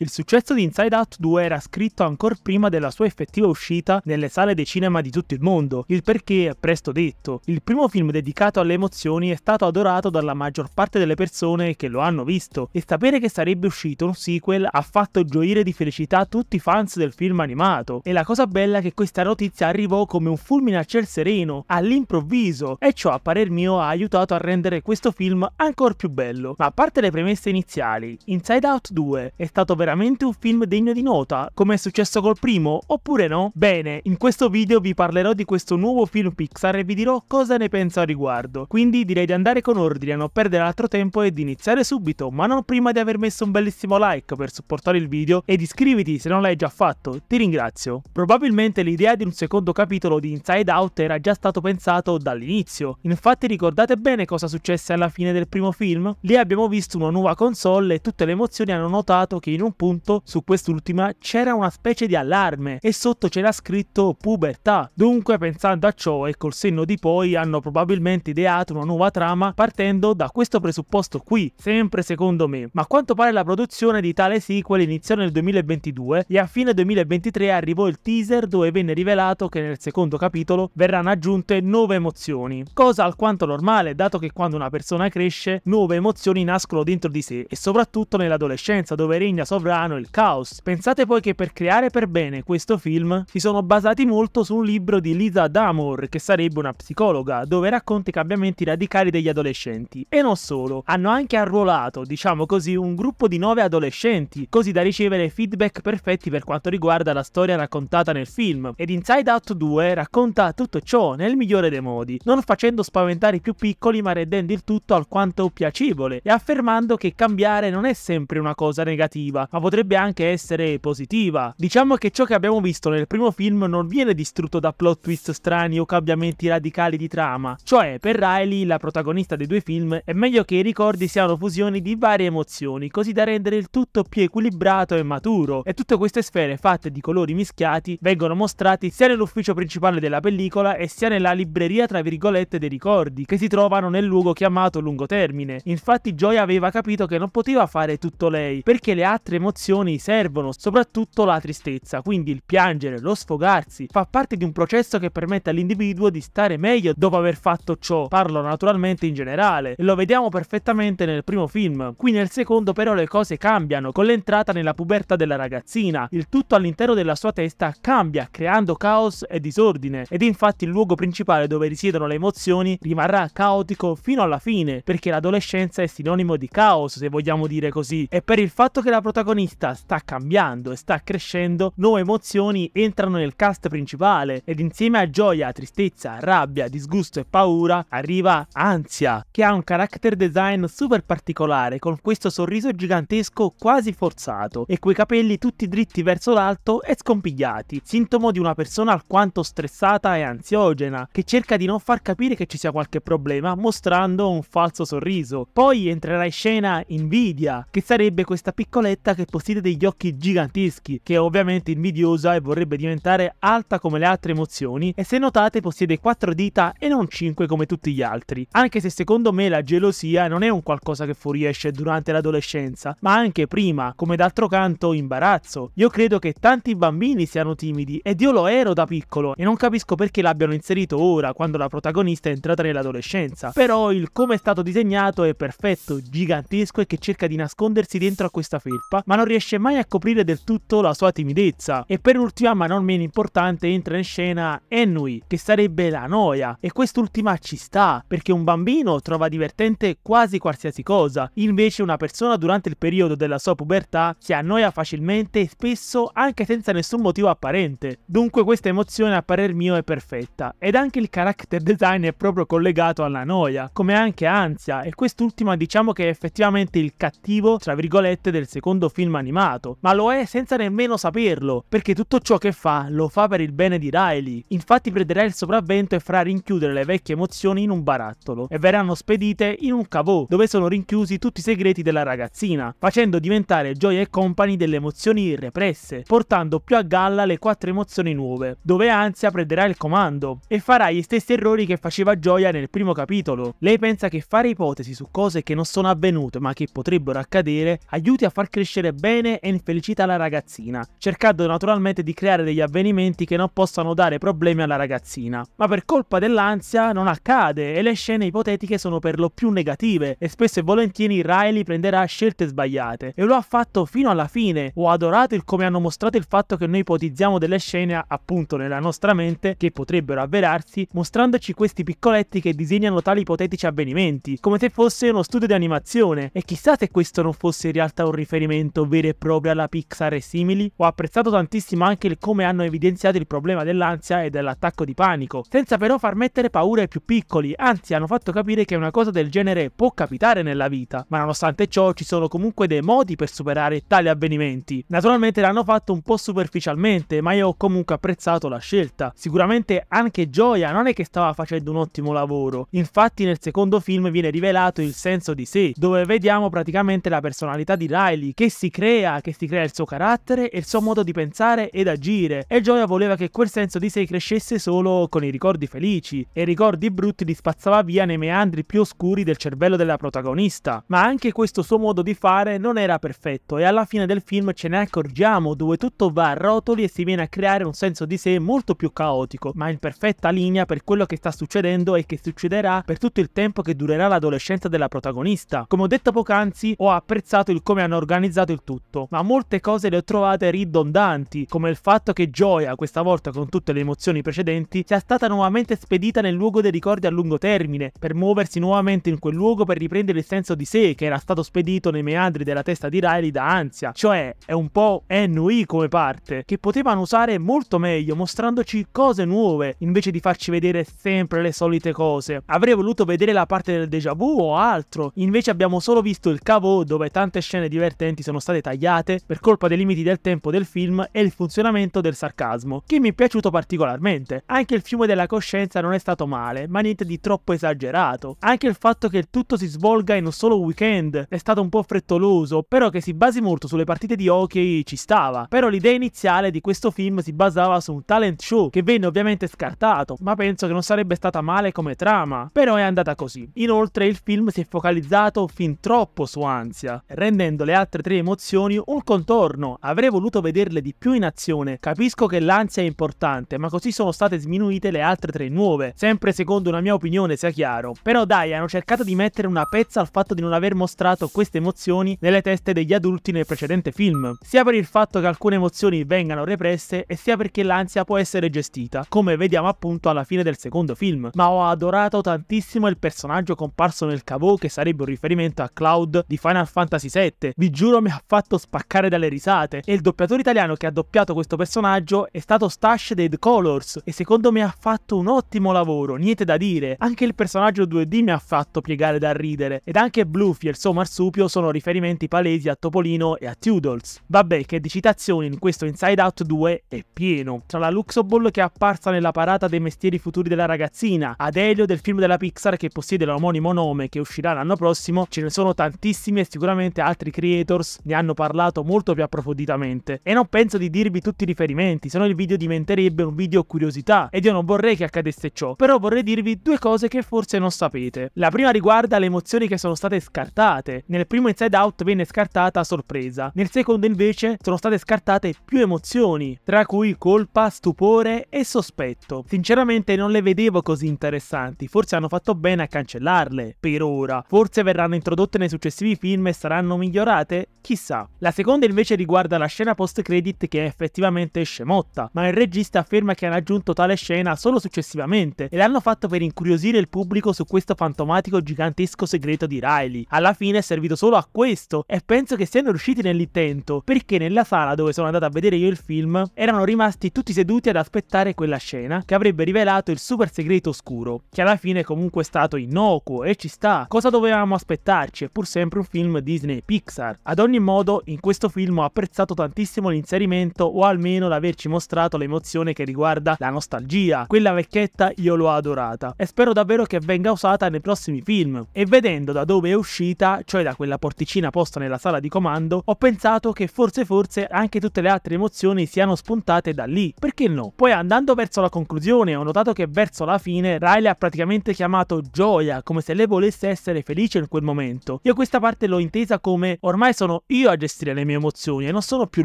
Il successo di Inside Out 2 era scritto ancor prima della sua effettiva uscita nelle sale dei cinema di tutto il mondo, il perché è presto detto. Il primo film dedicato alle emozioni è stato adorato dalla maggior parte delle persone che lo hanno visto, e sapere che sarebbe uscito un sequel ha fatto gioire di felicità tutti i fans del film animato. E la cosa bella è che questa notizia arrivò come un fulmine a ciel sereno, all'improvviso, e ciò a parer mio ha aiutato a rendere questo film ancor più bello. Ma a parte le premesse iniziali, Inside Out 2 è stato veramente un film degno di nota, come è successo col primo, oppure no? Bene, in questo video vi parlerò di questo nuovo film Pixar e vi dirò cosa ne penso al riguardo, quindi direi di andare con ordine a non perdere altro tempo e di iniziare subito, ma non prima di aver messo un bellissimo like per supportare il video ed iscriviti se non l'hai già fatto, ti ringrazio. Probabilmente l'idea di un secondo capitolo di Inside Out era già stato pensato dall'inizio, infatti ricordate bene cosa successe alla fine del primo film? Lì abbiamo visto una nuova console e tutte le emozioni hanno notato che in un punto su quest'ultima c'era una specie di allarme e sotto c'era scritto pubertà. Dunque, pensando a ciò e col senno di poi, hanno probabilmente ideato una nuova trama partendo da questo presupposto qui, sempre secondo me. Ma a quanto pare la produzione di tale sequel iniziò nel 2022 e a fine 2023 arrivò il teaser dove venne rivelato che nel secondo capitolo verranno aggiunte 9 emozioni, cosa alquanto normale dato che quando una persona cresce 9 emozioni nascono dentro di sé e soprattutto nell'adolescenza dove regna sovra il caos. Pensate poi che per creare per bene questo film si sono basati molto su un libro di Lisa Damour, che sarebbe una psicologa, dove racconta i cambiamenti radicali degli adolescenti. E non solo, hanno anche arruolato, diciamo così, un gruppo di 9 adolescenti, così da ricevere feedback perfetti per quanto riguarda la storia raccontata nel film. Ed Inside Out 2 racconta tutto ciò nel migliore dei modi, non facendo spaventare i più piccoli ma rendendo il tutto alquanto piacevole e affermando che cambiare non è sempre una cosa negativa, ma potrebbe anche essere positiva. Diciamo che ciò che abbiamo visto nel primo film non viene distrutto da plot twist strani o cambiamenti radicali di trama, cioè per Riley, la protagonista dei due film, è meglio che i ricordi siano fusioni di varie emozioni, così da rendere il tutto più equilibrato e maturo, e tutte queste sfere fatte di colori mischiati vengono mostrati sia nell'ufficio principale della pellicola e sia nella libreria tra virgolette dei ricordi, che si trovano nel luogo chiamato lungo termine. Infatti Joy aveva capito che non poteva fare tutto lei, perché le altre emozioni servono, soprattutto la tristezza, quindi il piangere, lo sfogarsi, fa parte di un processo che permette all'individuo di stare meglio dopo aver fatto ciò. Parlo naturalmente in generale e lo vediamo perfettamente nel primo film. Qui nel secondo però le cose cambiano con l'entrata nella pubertà della ragazzina, il tutto all'interno della sua testa cambia creando caos e disordine, ed infatti il luogo principale dove risiedono le emozioni rimarrà caotico fino alla fine, perché l'adolescenza è sinonimo di caos, se vogliamo dire così, e per il fatto che la protagonista sta cambiando e sta crescendo, nuove emozioni entrano nel cast principale ed insieme a gioia, tristezza, rabbia, disgusto e paura arriva ansia, che ha un character design super particolare con questo sorriso gigantesco quasi forzato e quei capelli tutti dritti verso l'alto e scompigliati, sintomo di una persona alquanto stressata e ansiogena che cerca di non far capire che ci sia qualche problema mostrando un falso sorriso. Poi entrerà in scena Invidia, che sarebbe questa piccoletta che possiede degli occhi giganteschi, che è ovviamente invidiosa e vorrebbe diventare alta come le altre emozioni, e se notate possiede 4 dita e non 5 come tutti gli altri, anche se secondo me la gelosia non è un qualcosa che fuoriesce durante l'adolescenza ma anche prima, come d'altro canto imbarazzo. Io credo che tanti bambini siano timidi ed io lo ero da piccolo e non capisco perché l'abbiano inserito ora quando la protagonista è entrata nell'adolescenza, però il come è stato disegnato è perfetto, gigantesco e che cerca di nascondersi dentro a questa felpa ma non riesce mai a coprire del tutto la sua timidezza. E per ultima ma non meno importante entra in scena Ennui, che sarebbe la noia, e quest'ultima ci sta perché un bambino trova divertente quasi qualsiasi cosa, invece una persona durante il periodo della sua pubertà si annoia facilmente e spesso anche senza nessun motivo apparente. Dunque questa emozione a parer mio è perfetta ed anche il character design è proprio collegato alla noia, come anche ansia, e quest'ultima diciamo che è effettivamente il cattivo tra virgolette del secondo film animato, ma lo è senza nemmeno saperlo, perché tutto ciò che fa lo fa per il bene di Riley. Infatti prenderà il sopravvento e farà rinchiudere le vecchie emozioni in un barattolo e verranno spedite in un caveau dove sono rinchiusi tutti i segreti della ragazzina, facendo diventare Joy e Company delle emozioni represse, portando più a galla le 4 emozioni nuove, dove ansia prenderà il comando e farà gli stessi errori che faceva Gioia nel primo capitolo. Lei pensa che fare ipotesi su cose che non sono avvenute ma che potrebbero accadere aiuti a far crescere volere bene e infelicita la ragazzina, cercando naturalmente di creare degli avvenimenti che non possano dare problemi alla ragazzina. Ma per colpa dell'ansia non accade e le scene ipotetiche sono per lo più negative e spesso e volentieri Riley prenderà scelte sbagliate, e lo ha fatto fino alla fine. Ho adorato il come hanno mostrato il fatto che noi ipotizziamo delle scene appunto nella nostra mente che potrebbero avverarsi, mostrandoci questi piccoletti che disegnano tali ipotetici avvenimenti, come se fosse uno studio di animazione, e chissà se questo non fosse in realtà un riferimento vero e proprio alla Pixar e simili. Ho apprezzato tantissimo anche il come hanno evidenziato il problema dell'ansia e dell'attacco di panico, senza però far mettere paura ai più piccoli, anzi hanno fatto capire che una cosa del genere può capitare nella vita, ma nonostante ciò ci sono comunque dei modi per superare tali avvenimenti. Naturalmente l'hanno fatto un po' superficialmente, ma io ho comunque apprezzato la scelta. Sicuramente anche Gioia non è che stava facendo un ottimo lavoro, infatti nel secondo film viene rivelato il senso di sé, dove vediamo praticamente la personalità di Riley che si crea il suo carattere e il suo modo di pensare ed agire, e Gioia voleva che quel senso di sé crescesse solo con i ricordi felici, e i ricordi brutti li spazzava via nei meandri più oscuri del cervello della protagonista. Ma anche questo suo modo di fare non era perfetto e alla fine del film ce ne accorgiamo, dove tutto va a rotoli e si viene a creare un senso di sé molto più caotico, ma in perfetta linea per quello che sta succedendo e che succederà per tutto il tempo che durerà l'adolescenza della protagonista. Come ho detto poc'anzi, ho apprezzato il come hanno organizzato il tutto, ma molte cose le ho trovate ridondanti, come il fatto che Gioia, questa volta con tutte le emozioni precedenti, sia stata nuovamente spedita nel luogo dei ricordi a lungo termine, per muoversi nuovamente in quel luogo per riprendere il senso di sé che era stato spedito nei meandri della testa di Riley da ansia. Cioè, è un po' ennui come parte, che potevano usare molto meglio, mostrandoci cose nuove, invece di farci vedere sempre le solite cose. Avrei voluto vedere la parte del déjà vu o altro, invece abbiamo solo visto il cavo, dove tante scene divertenti sono state tagliate per colpa dei limiti del tempo del film e il funzionamento del sarcasmo, che mi è piaciuto particolarmente. Anche il fiume della coscienza non è stato male, ma niente di troppo esagerato. Anche il fatto che il tutto si svolga in un solo weekend è stato un po' frettoloso, però che si basi molto sulle partite di hockey ci stava. Però l'idea iniziale di questo film si basava su un talent show, che venne ovviamente scartato, ma penso che non sarebbe stata male come trama, però è andata così. Inoltre il film si è focalizzato fin troppo su ansia, rendendo le altre tre emozioni un contorno. Avrei voluto vederle di più in azione. Capisco che l'ansia è importante, ma così sono state sminuite le altre tre nuove, sempre secondo una mia opinione, sia chiaro. Però dai, hanno cercato di mettere una pezza al fatto di non aver mostrato queste emozioni nelle teste degli adulti nel precedente film, sia per il fatto che alcune emozioni vengano represse e sia perché l'ansia può essere gestita, come vediamo appunto alla fine del secondo film. Ma ho adorato tantissimo il personaggio comparso nel cavo, che sarebbe un riferimento a Cloud di Final Fantasy 7. Vi giuro, mi ha fatto spaccare dalle risate, e il doppiatore italiano che ha doppiato questo personaggio è stato Stash Dead Colors e secondo me ha fatto un ottimo lavoro, niente da dire. Anche il personaggio 2D mi ha fatto piegare da ridere, ed anche Bluffy e il suo marsupio sono riferimenti palesi a Topolino e a Toodles. Vabbè, che di citazioni in questo Inside Out 2 è pieno, tra la Luxoball che è apparsa nella parata dei mestieri futuri della ragazzina, Adelio del film della Pixar che possiede l'omonimo nome che uscirà l'anno prossimo, ce ne sono tantissimi e sicuramente altri creators ne hanno parlato molto più approfonditamente, e non penso di dirvi tutti i riferimenti, se no il video diventerebbe un video curiosità ed io non vorrei che accadesse ciò. Però vorrei dirvi due cose che forse non sapete. La prima riguarda le emozioni che sono state scartate. Nel primo Inside Out venne scartata sorpresa, nel secondo invece sono state scartate più emozioni, tra cui colpa, stupore e sospetto. Sinceramente non le vedevo così interessanti, forse hanno fatto bene a cancellarle per ora, forse verranno introdotte nei successivi film e saranno migliorate, chissà. La seconda invece riguarda la scena post credit, che è effettivamente scemotta, ma il regista afferma che hanno aggiunto tale scena solo successivamente e l'hanno fatto per incuriosire il pubblico su questo fantomatico gigantesco segreto di Riley. Alla fine è servito solo a questo e penso che siano riusciti nell'intento, perché nella sala dove sono andato a vedere io il film erano rimasti tutti seduti ad aspettare quella scena che avrebbe rivelato il super segreto oscuro, che alla fine è comunque stato innocuo e ci sta. Cosa dovevamo aspettarci? È pur sempre un film Disney Pixar. Ad ogni modo, in questo film ho apprezzato tantissimo l'inserimento, o almeno l'averci mostrato l'emozione che riguarda la nostalgia. Quella vecchietta io l'ho adorata e spero davvero che venga usata nei prossimi film. E vedendo da dove è uscita, cioè da quella porticina posta nella sala di comando, ho pensato che forse anche tutte le altre emozioni siano spuntate da lì, perché no? Poi andando verso la conclusione ho notato che verso la fine Riley ha praticamente chiamato Gioia, come se lei volesse essere felice in quel momento. Io questa parte l'ho intesa come: ormai sono io io a gestire le mie emozioni e non sono più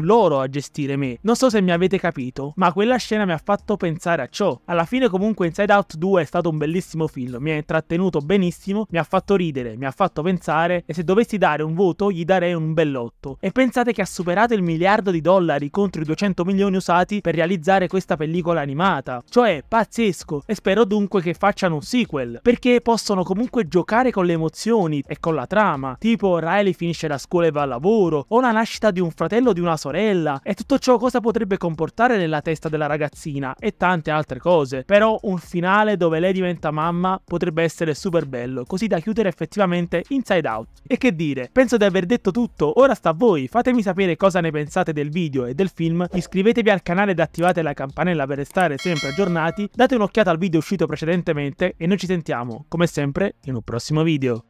loro a gestire me. Non so se mi avete capito, ma quella scena mi ha fatto pensare a ciò. Alla fine comunque Inside Out 2 è stato un bellissimo film, mi ha intrattenuto benissimo, mi ha fatto ridere, mi ha fatto pensare, e se dovessi dare un voto gli darei un bell'8. E pensate che ha superato il $1 miliardo contro i 200 milioni usati per realizzare questa pellicola animata, cioè pazzesco, e spero dunque che facciano un sequel, perché possono comunque giocare con le emozioni e con la trama, tipo Riley finisce la scuola e va al lavoro, o la nascita di un fratello o di una sorella, e tutto ciò cosa potrebbe comportare nella testa della ragazzina e tante altre cose. Però un finale dove lei diventa mamma potrebbe essere super bello, così da chiudere effettivamente Inside Out. E che dire, penso di aver detto tutto, ora sta a voi, fatemi sapere cosa ne pensate del video e del film, iscrivetevi al canale ed attivate la campanella per restare sempre aggiornati, date un'occhiata al video uscito precedentemente e noi ci sentiamo, come sempre, in un prossimo video.